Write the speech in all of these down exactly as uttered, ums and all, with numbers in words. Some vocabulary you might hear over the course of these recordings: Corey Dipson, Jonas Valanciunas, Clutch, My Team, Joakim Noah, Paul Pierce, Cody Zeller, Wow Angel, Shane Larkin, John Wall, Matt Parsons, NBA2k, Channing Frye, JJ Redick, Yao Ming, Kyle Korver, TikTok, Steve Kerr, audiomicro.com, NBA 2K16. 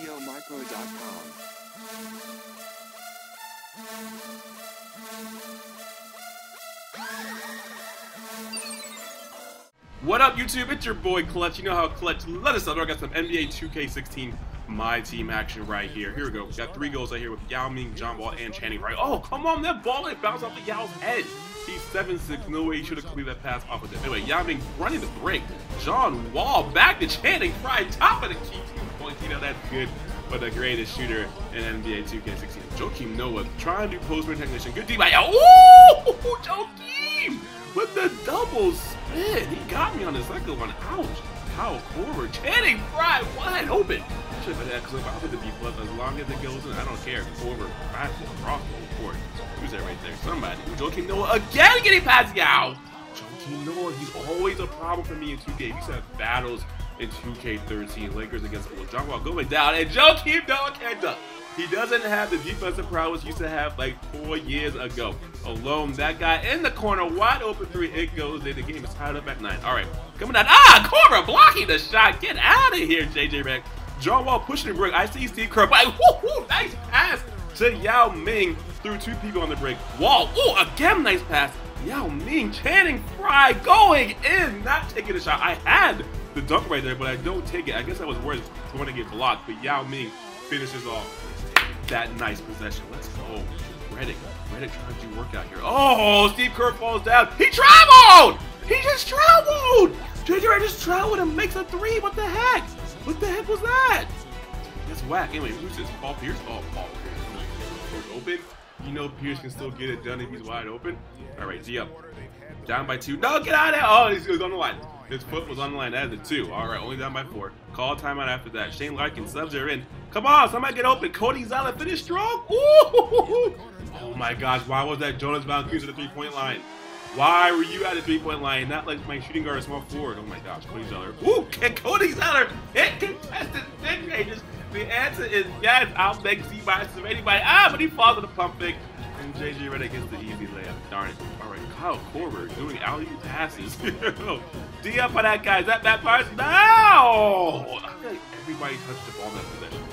video micro dot com. What up, YouTube? It's your boy Clutch. You know how Clutch let us up. I got some N B A two K sixteen my team action right here. Here we go. We got three goals right here with Yao Ming, John Wall, and Channing Frye. Oh, come on. That ball didn't bounce off of Yao's head. He's seven six. No way he should have completed that pass off of him. Anyway, Yao Ming running the break. John Wall back to Channing Frye. Top of the key. Two points. You know, that's good. But the greatest shooter in N B A two K sixteen. Joakim Noah trying to do post-man technician. Good D by Yao. Ooh! Joakim with the double spin. He got me on the second one. Ouch. Kyle Korver. Channing Frye wide open. Should have had that clip. I'll put the B plus as long as it goes in. I don't care. Korver, Frye, Rock, Ford. Who's that right there? Somebody. Joakim Noah again getting past Yao. Joakim Noah, he's always a problem for me in two K. He used to have battles in two K thirteen. Lakers against well, John Wall going down, and Joakim Noah can't dunk. He doesn't have the defensive prowess he used to have like four years ago. Alone, that guy in the corner, wide open three. It goes in. The game is tied up at nine. All right, coming out. Ah, Korver blocking the shot. Get out of here, J J Redick. John Wall pushing the break. I see Steve Kerr. Woo, woo, nice pass to Yao Ming. Threw two people on the break. Wall. Ooh, again, nice pass. Yao Ming, Channing Frye going in. Not taking a shot. I had the dunk right there, but I don't take it. I guess I was worried going to get blocked, but Yao Ming finishes off that nice possession. Let's go. Redick. Redick trying to do work out here. Oh, Steve Kerr falls down. He traveled! He just traveled! J J Redick just traveled and makes a three. What the heck? What the heck was that? That's whack. Anyway, who's this? Paul Pierce? Oh, Paul Pierce. Pierce open. You know Pierce can still get it done if he's wide open. All right, D up. Down by two. No, get out of there. Oh, he was on the line. His foot was on the line. That is a two. All right, only down by four. Call timeout after that. Shane Larkin subs are in. Come on, somebody get open. Cody Zeller finish strong. Ooh. Oh, my gosh. Why was that Jonas Valanciunas at the three-point line? Why were you at the three-point line? Not like my shooting guard or small forward. Oh, my gosh. Cody Zeller. Ooh, can Cody Zeller hit contested six ranges? The answer is yes. I'll make C biases of anybody. Ah, but he falls on the pump fake. And J J Redick gets the easy layup. Darn it. All right, Kyle Korver doing alley passes. D up on that guy. Is that Matt Parsons? No! I feel like everybody touched the ball in that possession.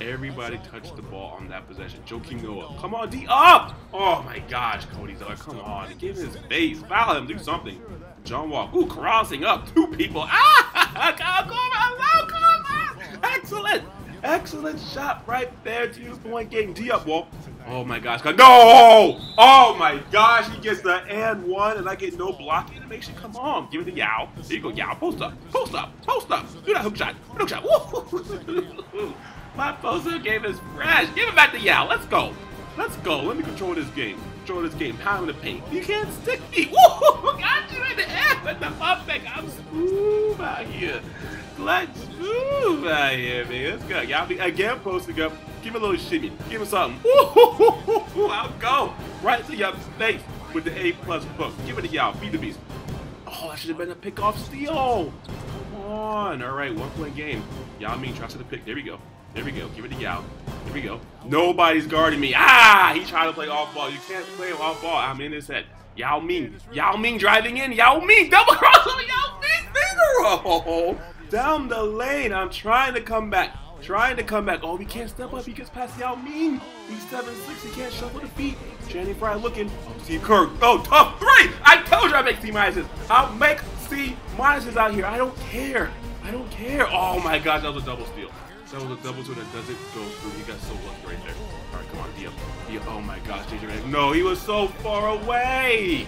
Everybody touched the ball on that possession. Joakim Noah. Come on, D up! Oh my gosh, Cody Zeller. Come on. Give his face. Foul him. Do something. John Wall. Ooh, crossing up. Two people. Ah! Kyle Korver. Hello, Korver! Excellent! Excellent shot right there. Two-point game. D up, Wall. Oh my gosh. No! Oh my gosh. He gets the and one, and I get no blocking animation. Come on. Give it to Yao. There you go, Yao. Post up. Post up. Post up. Do that hook shot. Hook shot. Woo! My post-up game is fresh. Give it back to Yao. Let's go. Let's go. Let me control this game. Control this game. Pound the paint. You can't stick me. Woo! Got you in the air with the pump back. I'm smooth out here. Let's move out here, man. Let's go. Y'all be again posting up. Give him a little shimmy. Give him something. Ooh, I'll go. Right to y'all's face with the A plus hook. Give it to y'all. Feed the beast. Oh, that should have been a pickoff steal. Come on. All right, one point game. Yao Ming tries to the pick. There we go. There we go. Give it to Yao. Here we go. Nobody's guarding me. Ah, he tried to play off ball. You can't play him off ball. I'm in his head. Yao Ming. Yao Ming driving in. Yao Ming double cross on Yao Ming finger roll. Down the lane, I'm trying to come back, trying to come back. Oh, he can't step up, he gets past Yao Ming. He's seven six, he can't shuffle the feet. Channing Frye looking, oh, Steve Kerr, oh, tough three! I told you I make C minuses. I'll make C minuses out here, I don't care, I don't care. Oh my gosh, that was a double steal. That was a double steal that doesn't go through, he got so lucky right there. All right, come on, D up, D up, oh my gosh, J J Redick. No, he was so far away.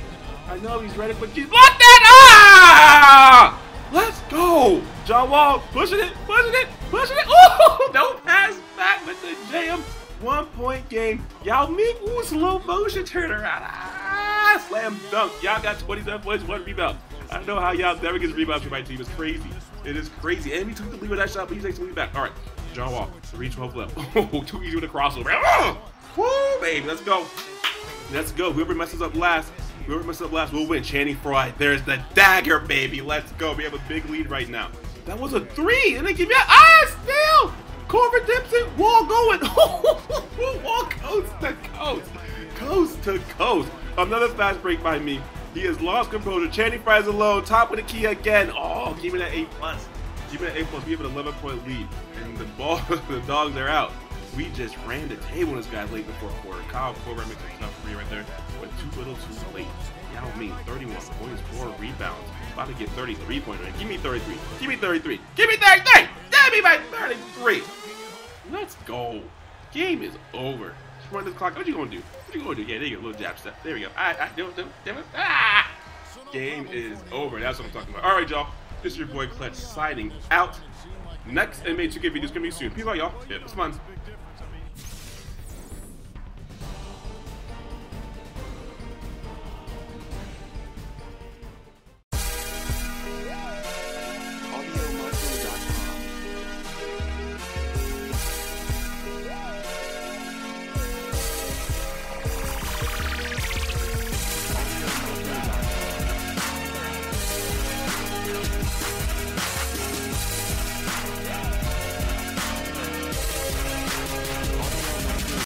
I know he's ready, but she's blocked that! Ah! Let's go! John Wall pushing it, pushing it, pushing it. Ooh! Don't pass back with the jam. One point game. Yao Ming, ooh, slow motion turnaround. Ah, slam dunk. Y'all got twenty-seven points, one rebound. I know how y'all never gets rebounds for my team. It's crazy. It is crazy. And we took the lead with that shot, but he takes the lead back. All right, John Wall, three twelve left. Oh, too easy with a crossover. Oh! Woo, baby, let's go. Let's go. Whoever messes up last. Whoever messes up last will win. Channing Frye, there's the dagger, baby. Let's go. We have a big lead right now. That was a three, and they give me a ah, steal. Corey Dipson, Wall going. Wall coast to coast, coast to coast. Another fast break by me. He has lost composure. Channing Frye is alone. Top of the key again. Oh, give me that A plus. G-Man A plus, we have an eleven point lead, and the ball, the dogs are out. We just ran the table on this guy late in the fourth quarter. Kyle Korver makes a tough three right there, but too little, too late. Yao Ming, thirty-one points, four rebounds. About to get thirty-three points. Right? Give me thirty-three. Give me thirty-three. Give me thirty-three. Give me my thirty-three. Let's go. Game is over. Just run this clock. What you gonna do? What you gonna do? Yeah, there you go. Little jab step. There we go. I, I, do, do, damn it. Ah! Game is over. That's what I'm talking about. All right, y'all. This is your boy Clutch signing out. Next N B A two K video is gonna be soon. Peace out, y'all. Yeah, this month.